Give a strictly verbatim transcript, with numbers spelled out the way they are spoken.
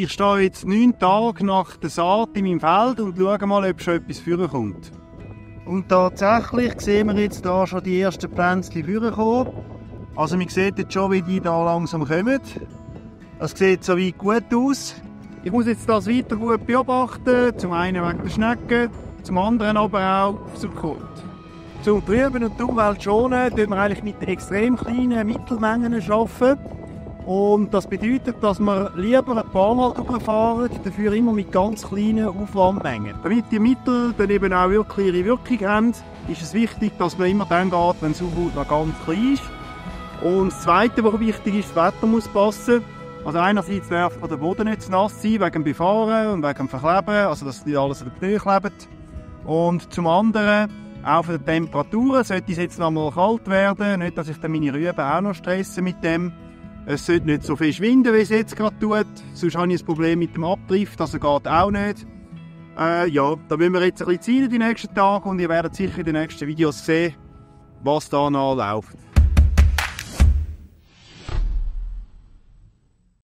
Ich stehe jetzt neun Tage nach der Saat in meinem Feld und schaue mal, ob schon etwas vorkommt. Und tatsächlich sehen wir jetzt hier schon die ersten Pflänzchen vorkommen. Also man sieht jetzt schon, wie die da langsam kommen. Es sieht soweit gut aus. Ich muss jetzt das weiter gut beobachten, zum einen wegen der Schnecken, zum anderen aber auch zum Kot. Zum Trüben und die Umwelt schonen, arbeiten wir eigentlich mit extrem kleinen Mittelmengen. Und das bedeutet, dass wir lieber ein paar Mal durchfahren, dafür immer mit ganz kleinen Aufwandmengen. Damit die Mittel dann eben auch wirklich ihre Wirkung haben, ist es wichtig, dass man immer dann geht, wenn das Unkraut noch ganz klein ist. Und das Zweite, was wichtig ist, das Wetter muss passen. Also einerseits darf der Boden nicht zu nass sein, wegen dem Befahren und wegen dem Verkleben, also dass nicht alles an den Pneu klebt. Und zum anderen auch für die Temperaturen. Sollte es jetzt noch mal kalt werden, nicht, dass ich dann meine Rüben auch noch stresse mit dem. Es sollte nicht so viel schwinden, wie es jetzt gerade tut. Sonst habe ich ein Problem mit dem Abdrift, also geht auch nicht. Äh, ja, da müssen wir jetzt ein bisschen ziehen die nächsten Tage und ihr werdet sicher in den nächsten Videos sehen, was da noch läuft.